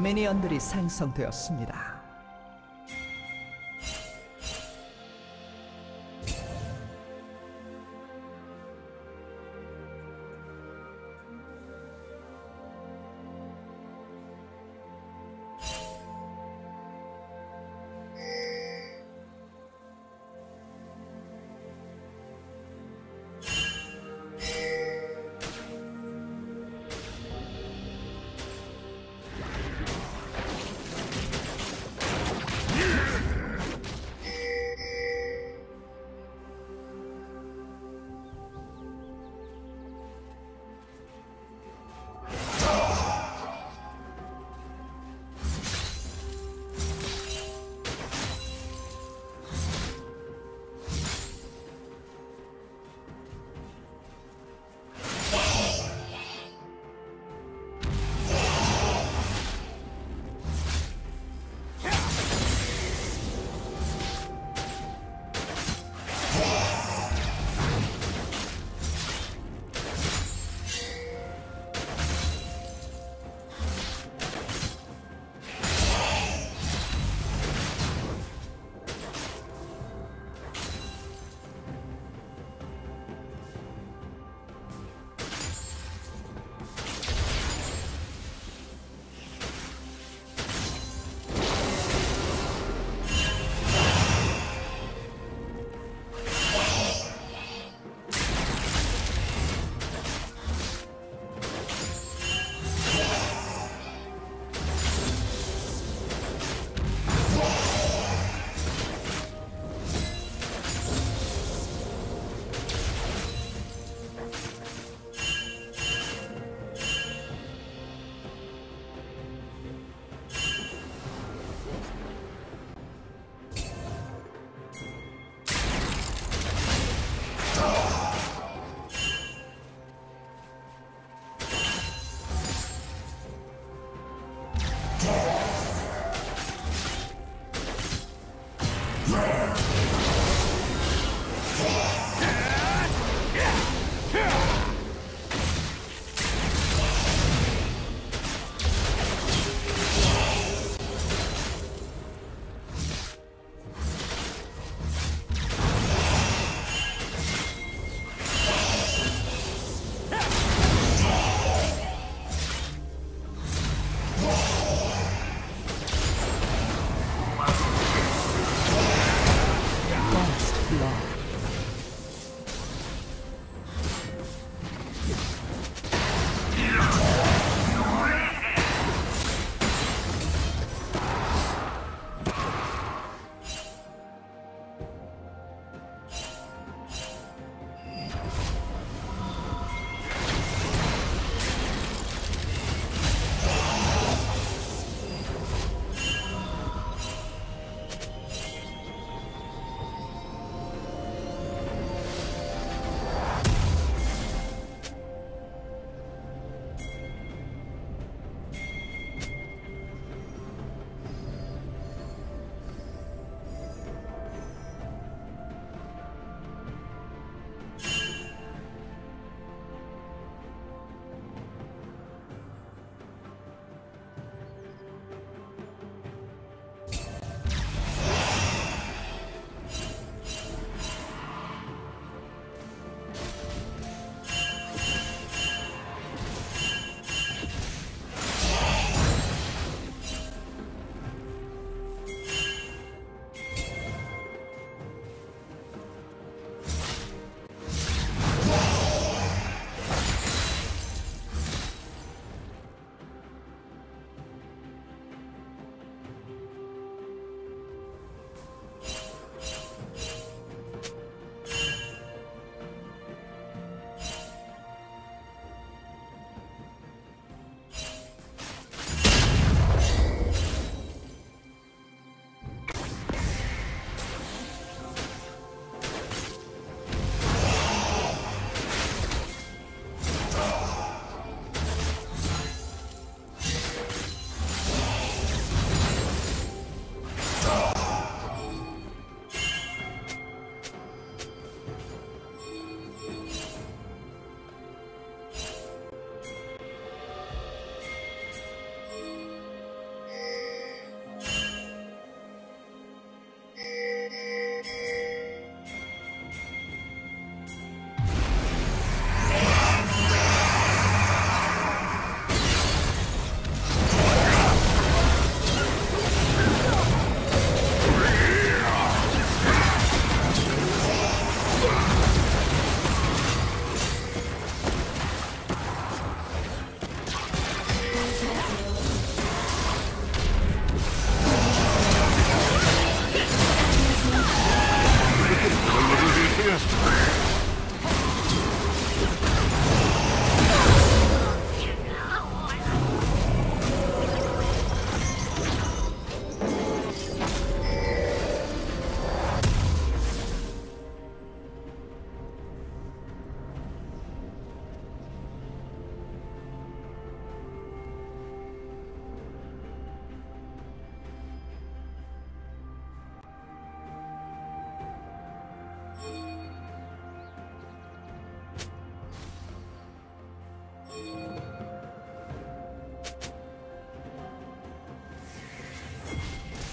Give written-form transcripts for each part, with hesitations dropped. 미니언들이 생성되었습니다.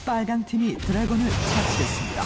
빨강 팀이 드래곤을 처치했습니다.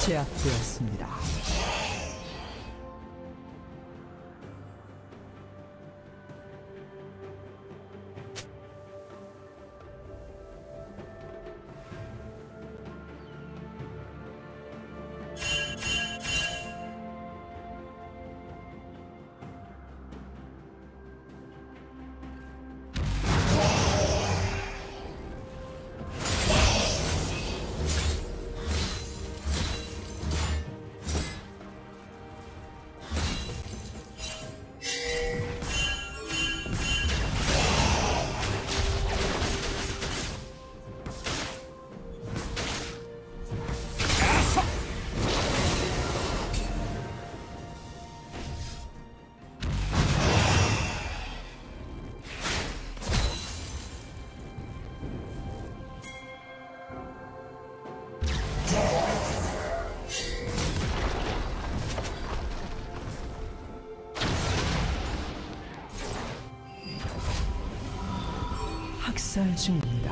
제압되었습니다. 학살 중입니다.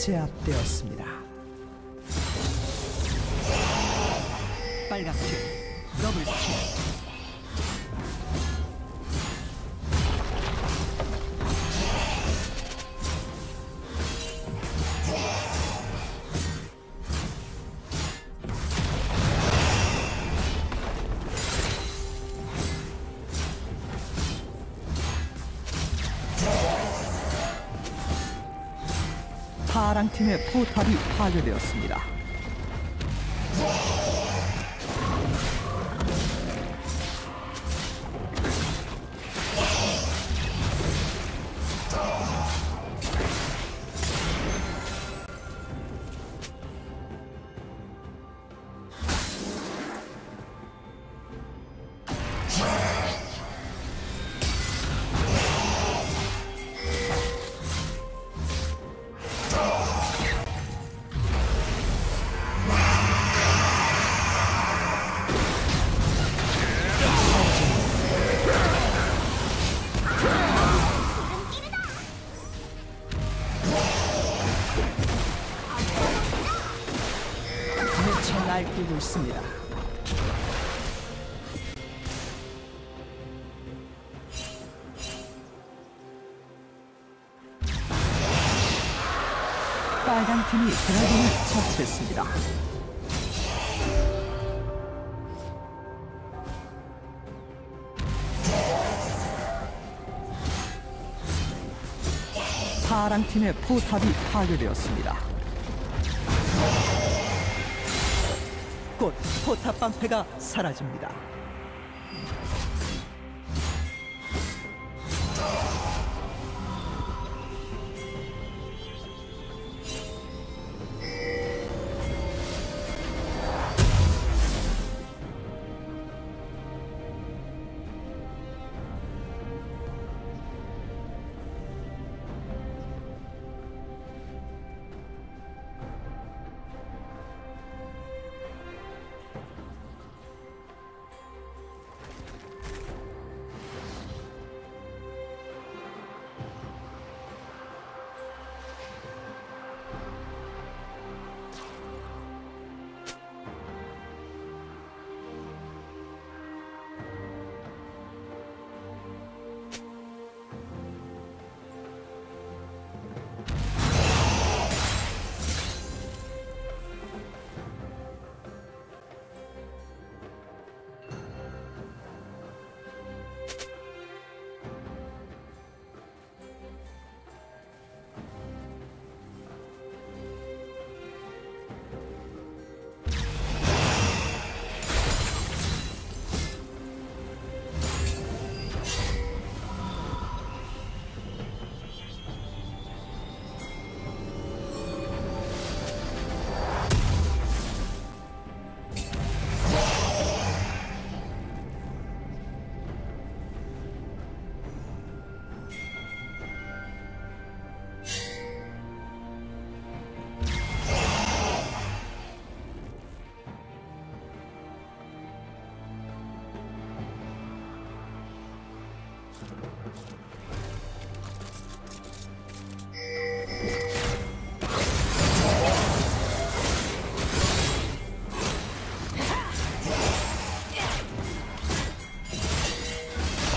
제압되었습니다. 빨갛게 더블 킬. 파랑팀의 포탑이 파괴되었습니다. 공격받고 있습니다. 빨간 팀이 드라곤을 처치했습니다. 파랑 팀의 포탑이 파괴되었습니다. 곧 포탑 방패가 사라집니다.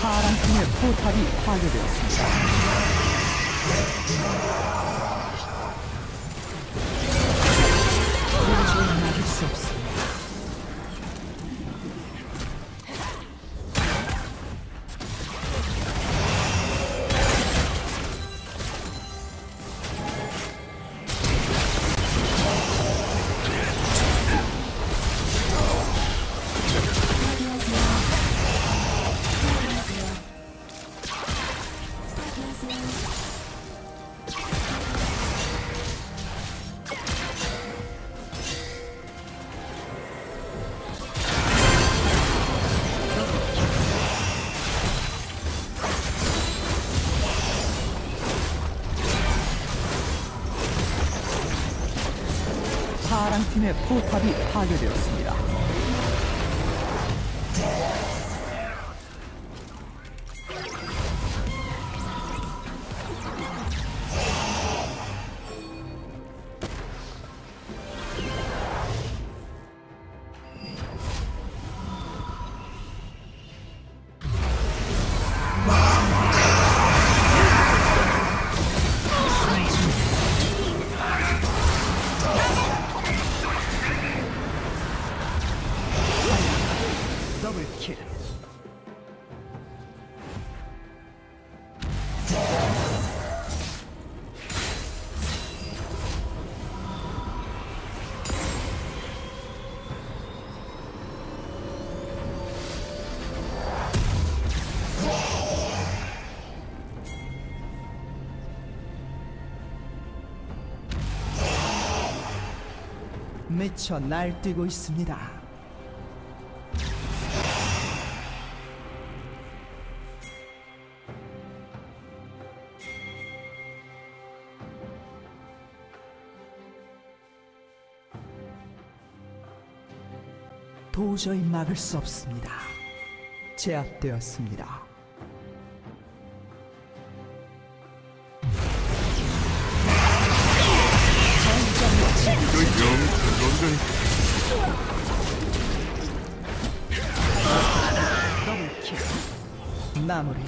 파랑팀의 포탑이 파괴되었습니다. 도저히 막을 수 없습니다. 파랑팀의 포탑이 파괴되었습니다. 미쳐 날뛰고 있습니다. 도저히 막을 수 없습니다. 제압되었습니다. 영, 마무리.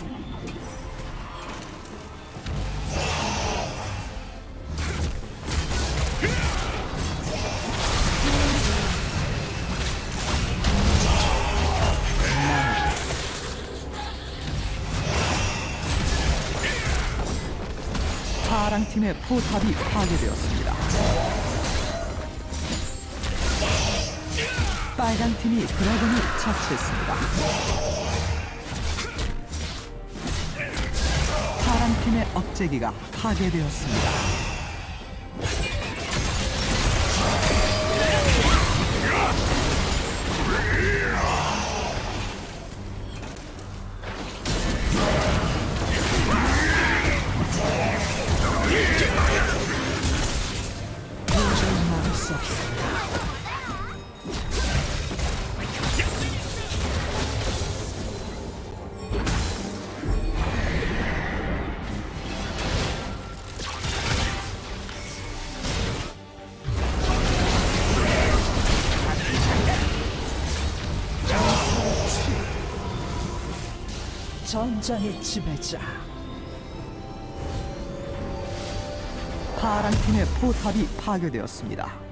파랑팀의 포탑이 파괴되었습니다. 빨강팀이 드래곤을 처치했습니다. 파랑팀의 억제기가 파괴되었습니다. 전장의 지배자. 파랑팀의 포탑이 파괴되었습니다.